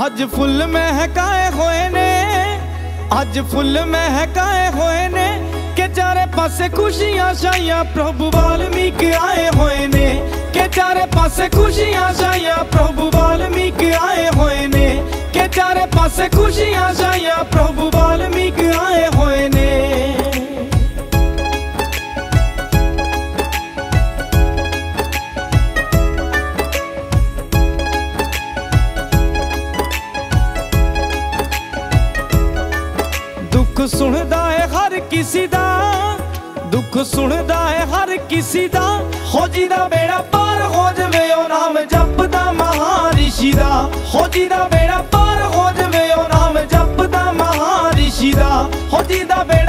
आज फुल महकाए होए ने, आज फुल महकाए होए ने के चारे पासे खुशियां छाया प्रभु वाल्मीकि आए होए ने, के चारे पासे खुशियां छाया प्रभु वाल्मीकि आए होए ने, के चारे पासे खुशियां छाया प्रभु वाल्मीकि आए होए ने। दुख सुनदा है हर किसी दा, दुख सुनदा है हर किसी दा, होजी दा बेड़ा पार हो जावे ओ नाम जपदा महारिशिदा, होजी दा बेड़ा पार हो जावे ओ नाम जपदा महारिशिदा, होजी दा।